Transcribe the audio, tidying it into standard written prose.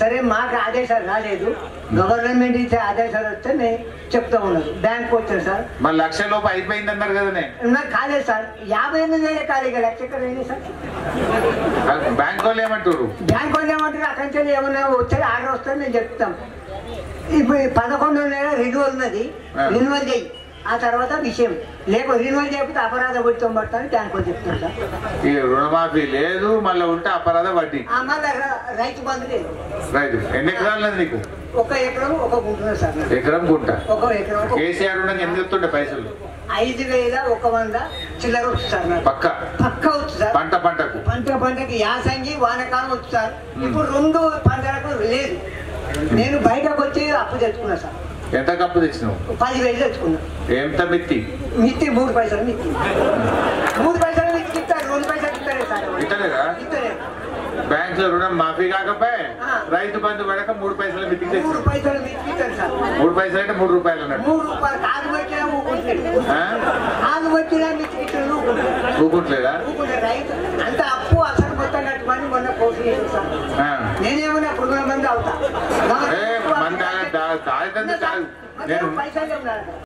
సరే మాకు ఆదేశాలు రాలేదు, గవర్నమెంట్ ఇచ్చే ఆదేశాలు వస్తే నేను చెప్తా ఉన్నాను. బ్యాంక్ వచ్చాను సార్, మరి లక్ష లోపు అయిపోయింది అన్నారు కదా. నేను కాలేదు సార్, 58,000 కాలేదు, లక్ష ఎక్కడ అయింది సార్. బ్యాంక్ వాళ్ళు ఏమంటారు? బ్యాంక్ వాళ్ళు ఏమంటారు, అక్కడ ఏమన్నా వచ్చారు ఆర్డర్ వస్తే నేను చెప్తాం. ఇప్పుడు 11వ నెల రెన్యువల్ ఉన్నది, రెన్యువల్ చేయి, ఆ తర్వాత విషయం. లేకపోతే రెన్యువల్ చేయకపోతే అపరాధ వడ్డీతో పడతాను బ్యాంకు వాళ్ళు చెప్తాను సార్. ఈ రుణమాఫీ లేదు, మళ్ళీ ఉంటే అపరాధ వడ్డీ. మళ్ళీ రైతు బంధు లేదు. రైతు ఎన్ని ఎకరాలు లేదు నీకు? ఒక ఎకరం ఒక గుంట సార్. ఎకరం గుంట. ఒక ఎకరం కేసీఆర్ ఉండగా ఎంత చెప్తుండే పైసలు? 5,100 చిల్లర వచ్చు సార్. పక్క పక్క వచ్చు సార్. పంటకు యాసంగి వానకాలం వచ్చు సార్. ఇప్పుడు 2 పంటలకు లేదు. నేను బయటకు వచ్చి అప్పు తెచ్చుకున్నా సార్. ఎంత అప్పు తెచ్చినావు? 10,000 తెచ్చుకున్నా. ఎంత మిత్తి? మిత్తి 3 పైసలు. మిత్తి 3 పైసలు మిత్తి ఇస్తారు, 2 పైసలు ఇస్తారే సార్. ఇస్తలేదా? ఇస్తలేదు. బ్యాంక్ లో రుణం మాఫీ కాకపోయి రైతు బంధు పడక 3 పైసలు మితికి తెచ్చు. 3 పైసలు మితికిస్తాను సార్. 3 పైసలు అంటే 3 రూపాయలు అన్నాడు. 3 రూపాయలు కాదు వచ్చినా ఊకుంటలేదా? రైతు అంత అప్పు అసలు మొత్తం కట్టుమని మొన్న పోటీ సార్. నేనేమన్నా పురుగుల మంది అవుతా.